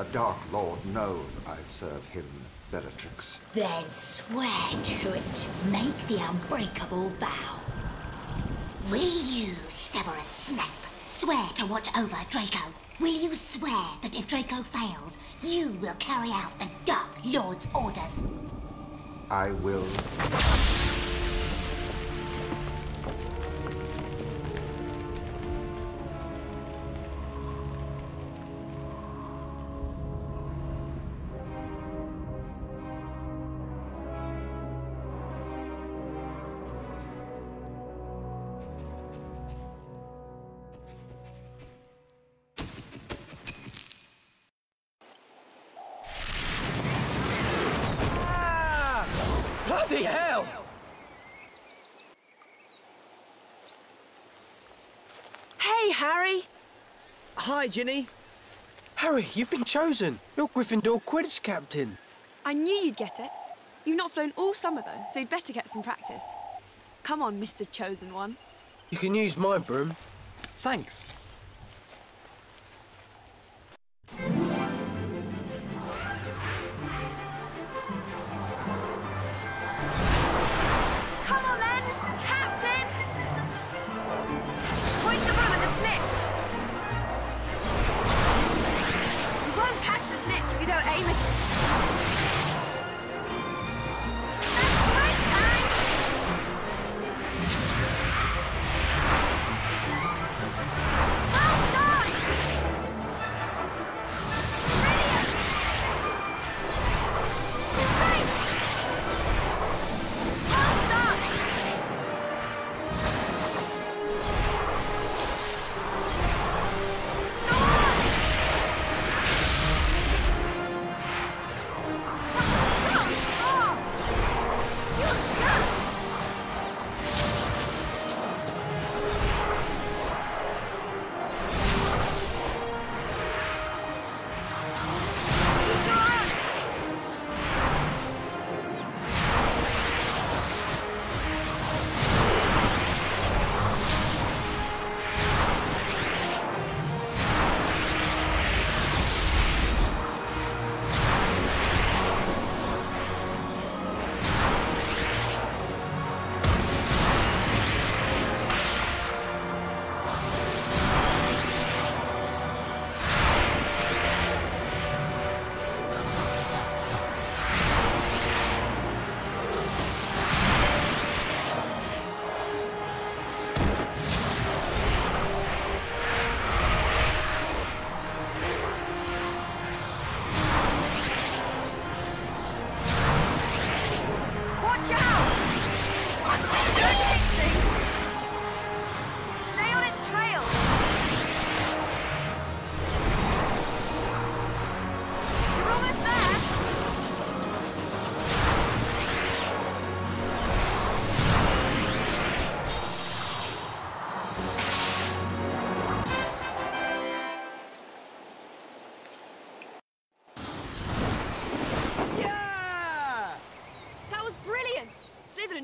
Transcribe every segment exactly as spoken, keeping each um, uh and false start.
The Dark Lord knows I serve him, Bellatrix. Then swear to it. Make the unbreakable vow. Will you, Severus Snape, swear to watch over Draco? Will you swear that if Draco fails, you will carry out the Dark Lord's orders? I will. Bloody hell! Hey, Harry. Hi, Ginny. Harry, you've been chosen. You're Gryffindor Quidditch captain. I knew you'd get it. You've not flown all summer, though, so you'd better get some practice. Come on, Mister Chosen One. You can use my broom. Thanks.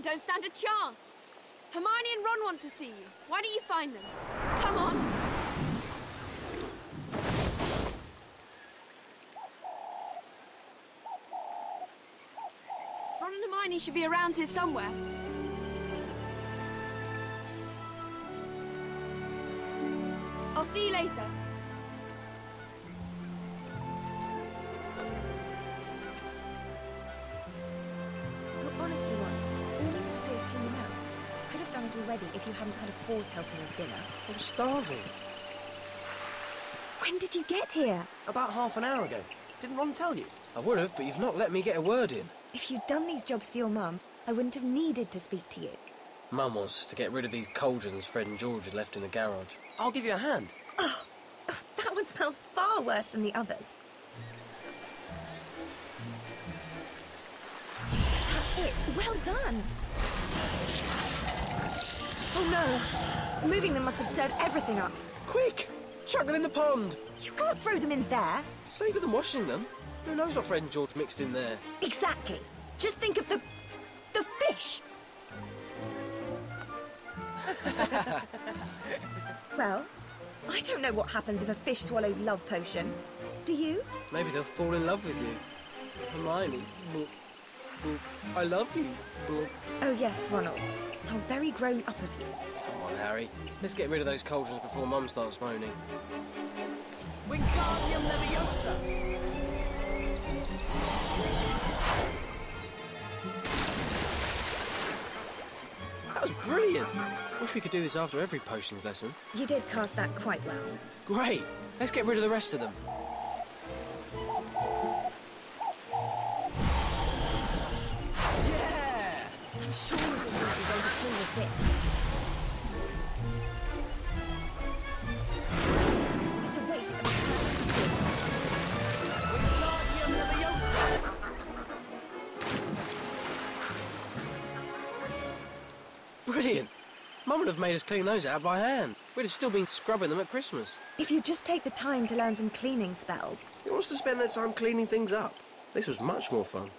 Don't stand a chance. Hermione and Ron want to see you. Why don't you find them? Come on. Ron and Hermione should be around here somewhere. I'll see you later. If you haven't had a fourth helping of dinner. I'm starving. When did you get here? About half an hour ago. Didn't Ron tell you? I would have, but you've not let me get a word in. If you'd done these jobs for your mum, I wouldn't have needed to speak to you. Mum wants us to get rid of these cauldrons Fred and George had left in the garage. I'll give you a hand. Oh, oh that one smells far worse than the others. That's it. Well done. Oh no! Moving them must have stirred everything up. Quick! Chuck them in the pond! You can't throw them in there! Safer than washing them. Who knows what Fred and George mixed in there? Exactly. Just think of the... the fish! Well, I don't know what happens if a fish swallows love potion. Do you? Maybe they'll fall in love with you. Hermione, I love you. Oh yes, Ronald. How very grown up of you. Come on, Harry. Let's get rid of those cauldrons before Mum starts moaning. Wingardium Leviosa! That was brilliant! Wish we could do this after every potions lesson. You did cast that quite well. Great! Let's get rid of the rest of them. Yeah! I'm sure this is going to be going to kill with this. Brilliant! Mum would have made us clean those out by hand. We'd have still been scrubbing them at Christmas. If you just take the time to learn some cleaning spells. Who wants to spend their time cleaning things up? This was much more fun.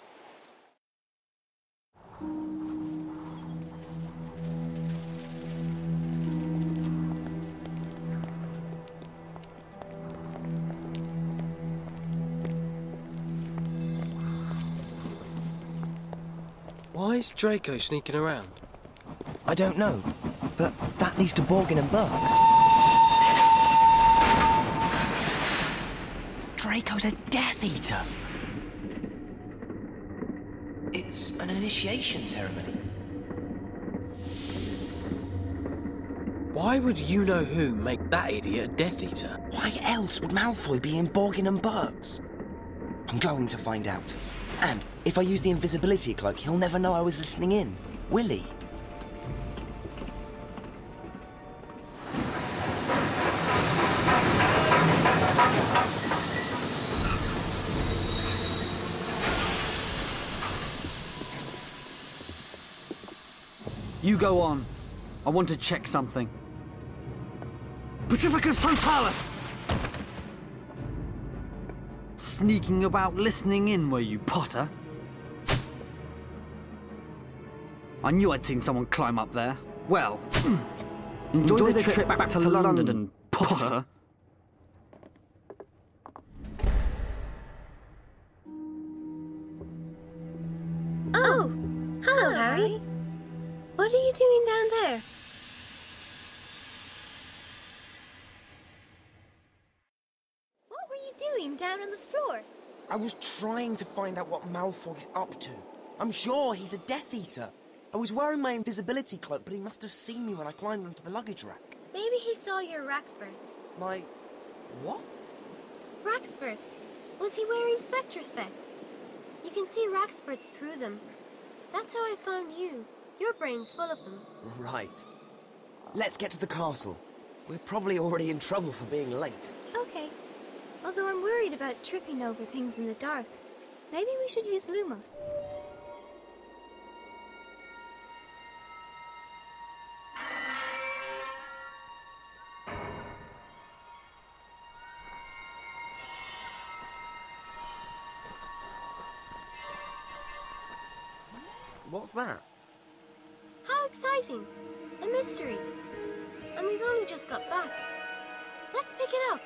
Why is Draco sneaking around? I don't know, but that leads to Borgin and Burkes. Draco's a Death Eater. It's an initiation ceremony. Why would you know who make that idiot a Death Eater? Why else would Malfoy be in Borgin and Burkes? I'm going to find out. And if I use the Invisibility Cloak, he'll never know I was listening in, will he? You go on. I want to check something. Petrificus Totalus! Sneaking about listening in, were you, Potter? I knew I'd seen someone climb up there. Well, enjoy, enjoy the trip, trip back, back to, to London, London Potter. Potter. Oh, hello, Harry. What are you doing down there? What were you doing down on the floor? I was trying to find out what Malfoy's up to. I'm sure he's a Death Eater. I was wearing my invisibility cloak, but he must have seen me when I climbed onto the luggage rack. Maybe he saw your Wrackspurts. My... what? Wrackspurts. Was he wearing spectrospecs? You can see Wrackspurts through them. That's how I found you. Your brain's full of them. Right. Let's get to the castle. We're probably already in trouble for being late. Okay. Although I'm worried about tripping over things in the dark. Maybe we should use Lumos. What's that? Exciting! A mystery! And we've only just got back. Let's pick it up!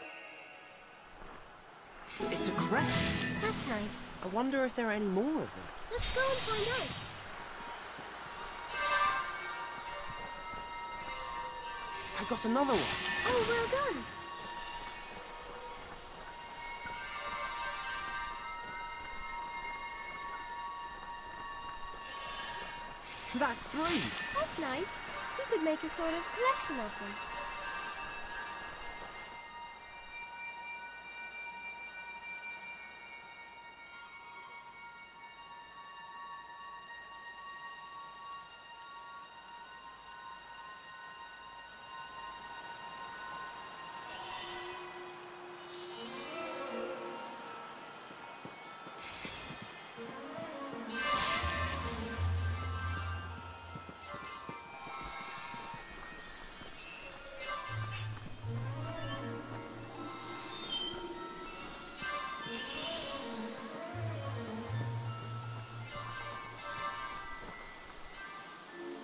It's a crab! That's nice. I wonder if there are any more of them. Let's go and find out! I got another one! Oh, well done! That's three! That's nice. We could make a sort of collection of them.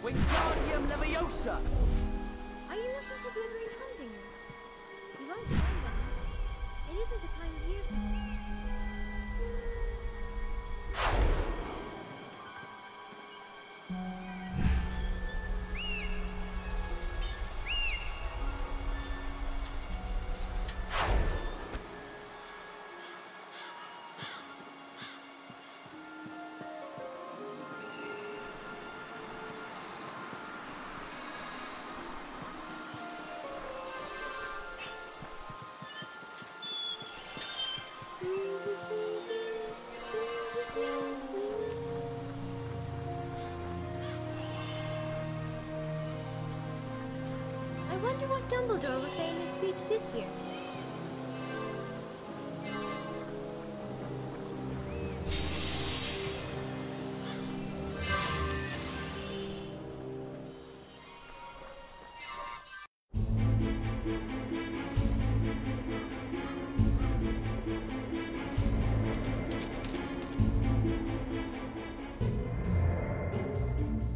Wingardium Leviosa! Are you looking for glimmering hunting us? You won't find them. It isn't the time of year for them. I wonder what Dumbledore will say in his speech this year.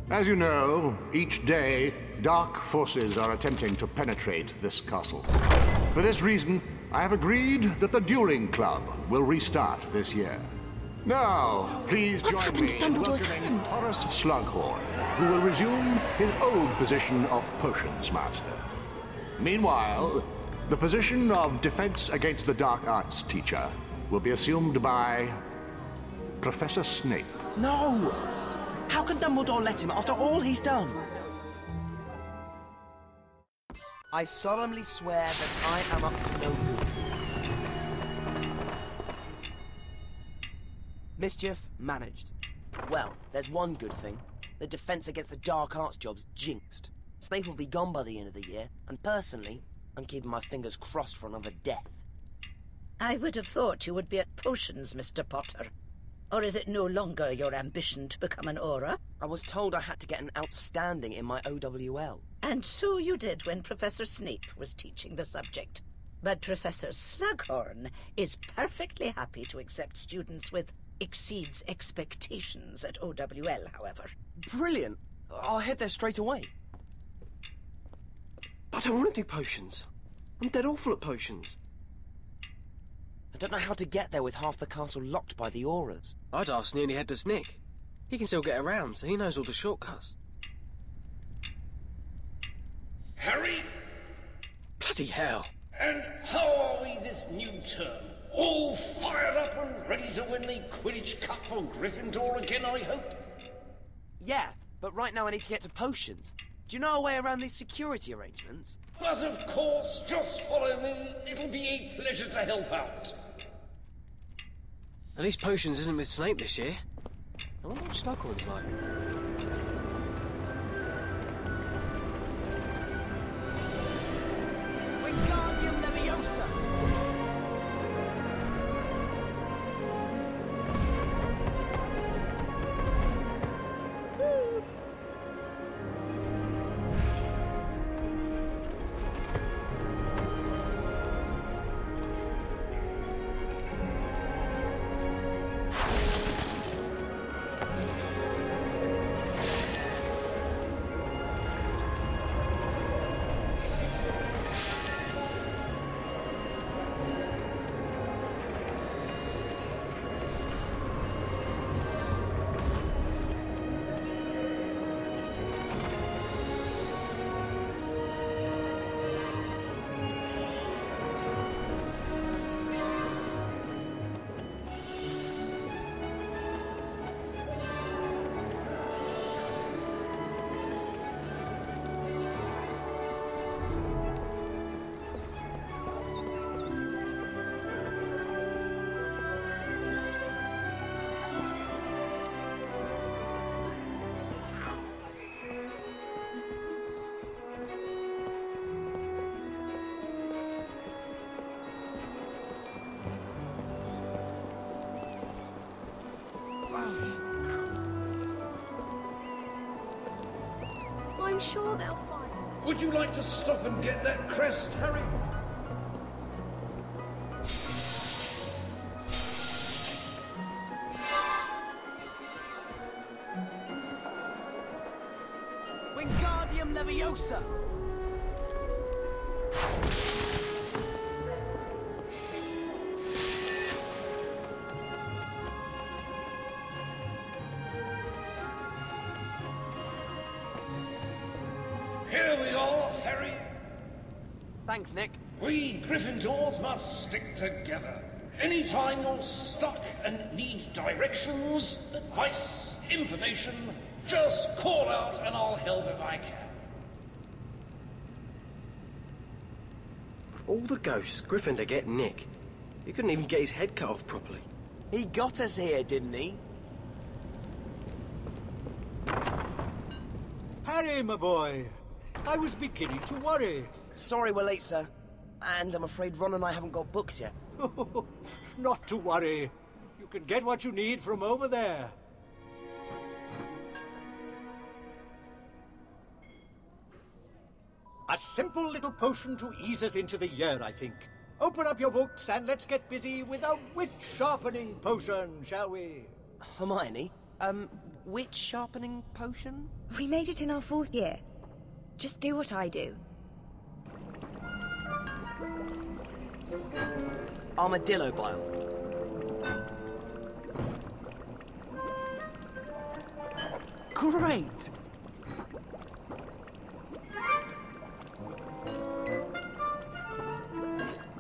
As you know, each day, dark forces are attempting to penetrate this castle. For this reason, I have agreed that the Dueling Club will restart this year. Now, please What's join me to Dumbledore's in welcoming Horace Slughorn, who will resume his old position of Potions Master. Meanwhile, the position of Defense Against the Dark Arts teacher will be assumed by Professor Snape. No! How can Dumbledore let him after all he's done? I solemnly swear that I am up to no good. Mischief managed. Well, there's one good thing. The Defense Against the Dark Arts job's jinxed. Snape will be gone by the end of the year, and personally, I'm keeping my fingers crossed for another death. I would have thought you would be at potions, Mister Potter. Or is it no longer your ambition to become an Auror? I was told I had to get an outstanding in my O W L. And so you did when Professor Snape was teaching the subject. But Professor Slughorn is perfectly happy to accept students with exceeds expectations at O W L, however. Brilliant. I'll head there straight away. But I don't want to do potions. I'm dead awful at potions. I don't know how to get there with half the castle locked by the Aurors. I'd ask Nearly Headless Nick. He can still get around, so he knows all the shortcuts. Harry? Bloody hell. And how are we this new term? All fired up and ready to win the Quidditch Cup for Gryffindor again, I hope? Yeah, but right now I need to get to potions. Do you know a way around these security arrangements? But of course, just follow me. It'll be a pleasure to help out. At least potions isn't with Snape this year. I wonder what Slughorn's like. Wingardium Leviosa! I'm sure they'll find it. Would you like to stop and get that crest, Harry? Wingardium Leviosa! Thanks, Nick. We Gryffindors must stick together. Anytime you're stuck and need directions, advice, information, just call out and I'll help if I can. Of all the ghosts, Gryffindor get Nick. He couldn't even get his head cut off properly. He got us here, didn't he? Harry, my boy. I was beginning to worry. Sorry we're late, sir. And I'm afraid Ron and I haven't got books yet. Not to worry. You can get what you need from over there. A simple little potion to ease us into the year, I think. Open up your books and let's get busy with a witch-sharpening potion, shall we? Hermione, um, witch-sharpening potion? We made it in our fourth year. Just do what I do. Armadillo bile. Great!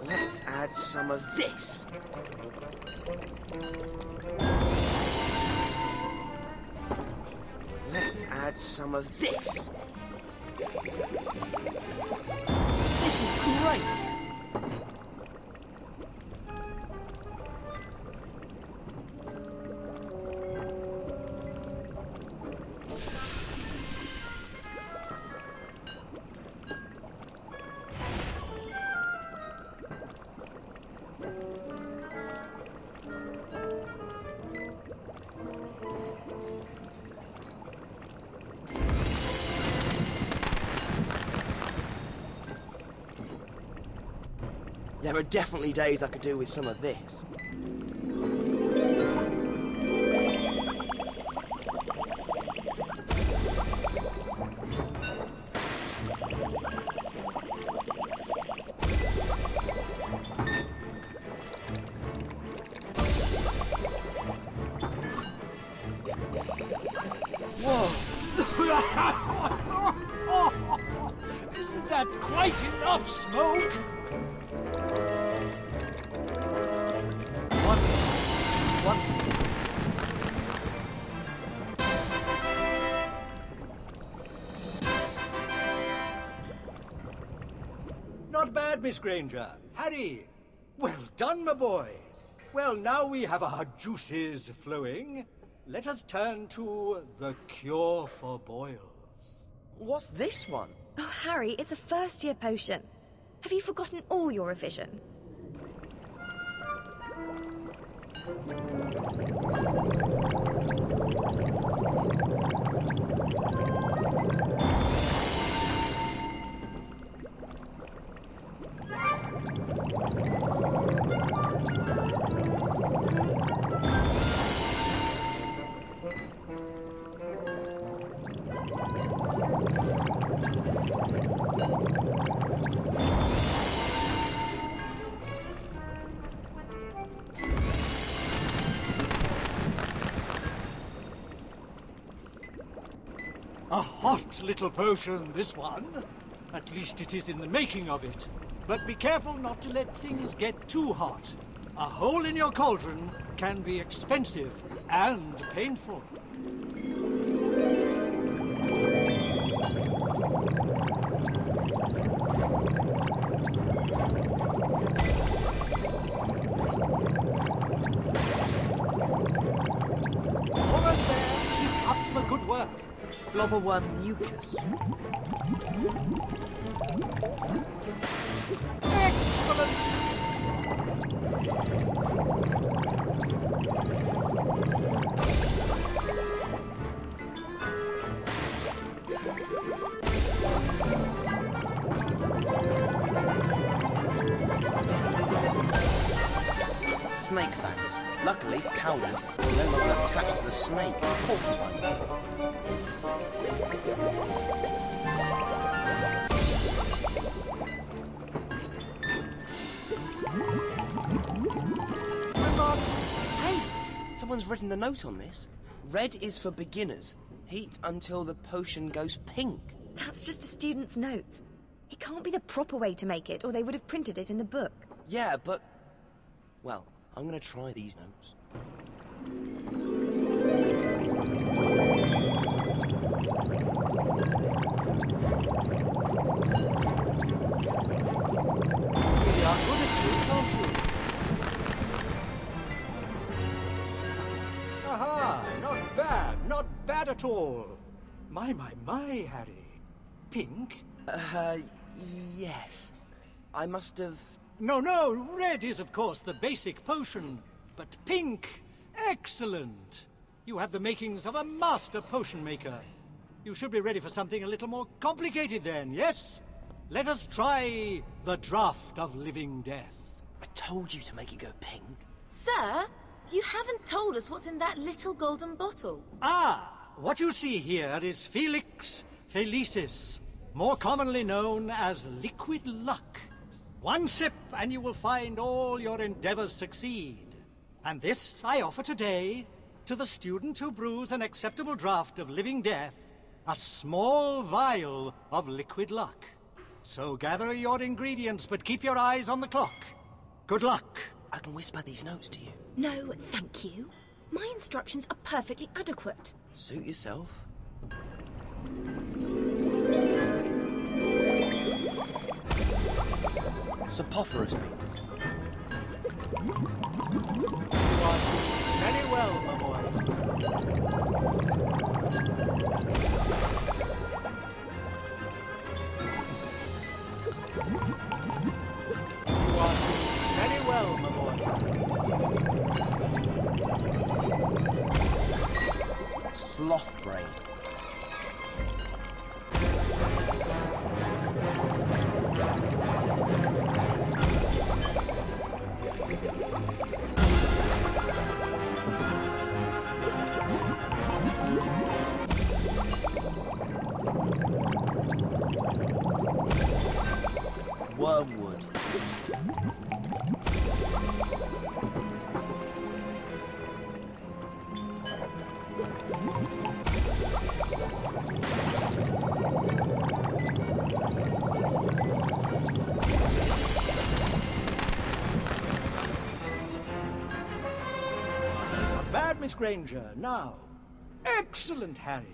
Let's add some of this. Let's add some of this. This is great. There are definitely days I could do with some of this. Whoa! Isn't that quite enough smoke? Miss Granger, Harry, well done, my boy. Well, now we have our juices flowing. Let us turn to the cure for boils. What's this one? Oh, Harry, it's a first-year potion. Have you forgotten all your revision? A hot little potion, this one. At least it is in the making of it. But be careful not to let things get too hot. A hole in your cauldron can be expensive and painful. Almost there, keep up the good work. Flobberworm mucus. Excellent! Snake fangs. Luckily, powdered, will no longer attach to the snake or porcupine needles. Someone's written a note on this. Red is for beginners. Heat until the potion goes pink. That's just a student's notes. It can't be the proper way to make it, or they would have printed it in the book. Yeah, but... well, I'm gonna try these notes. We are good at this, aren't we? Aha! Not bad, not bad at all. My, my, my, Harry. Pink? Uh, yes. I must have... No, no, red is, of course, the basic potion. But pink? Excellent! You have the makings of a master potion maker. You should be ready for something a little more complicated then, yes? Let us try the draught of living death. I told you to make it go pink. Sir, you haven't told us what's in that little golden bottle. Ah, what you see here is Felix Felicis, more commonly known as Liquid Luck. One sip and you will find all your endeavors succeed. And this I offer today to the student who brews an acceptable draught of living death, a small vial of Liquid Luck. So gather your ingredients, but keep your eyes on the clock. Good luck. I can whisper these notes to you. No, thank you. My instructions are perfectly adequate. Suit yourself. Soporiferous beans. Very well, my boy. Very well, my boy. Sloth brain. Wormwood. Miss Granger, now. Excellent, Harry.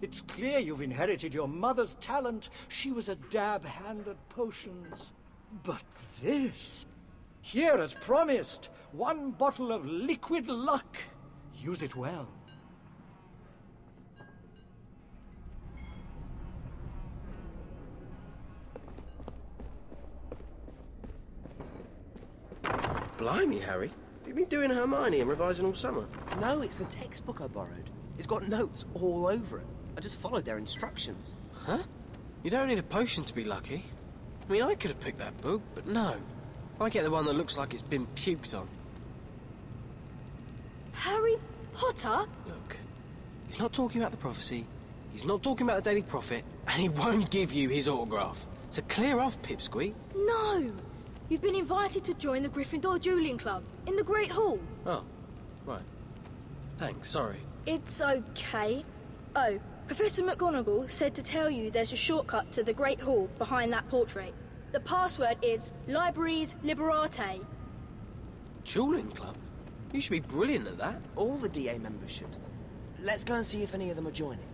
It's clear you've inherited your mother's talent. She was a dab hand at potions. But this... Here, as promised, one bottle of Liquid Luck. Use it well. Blimey, Harry. Have you been doing Hermione and revising all summer? No, it's the textbook I borrowed. It's got notes all over it. I just followed their instructions. Huh? You don't need a potion to be lucky. I mean, I could have picked that book, but no. I get the one that looks like it's been puked on. Harry Potter? Look, he's not talking about the prophecy, he's not talking about the Daily Prophet, and he won't give you his autograph. So clear off, Pipsqueak. No! You've been invited to join the Gryffindor Dueling Club, in the Great Hall. Oh, right. Thanks, sorry. It's okay. Oh, Professor McGonagall said to tell you there's a shortcut to the Great Hall behind that portrait. The password is Libraries Liberate. Dueling Club? You should be brilliant at that. All the D A members should. Let's go and see if any of them are joining.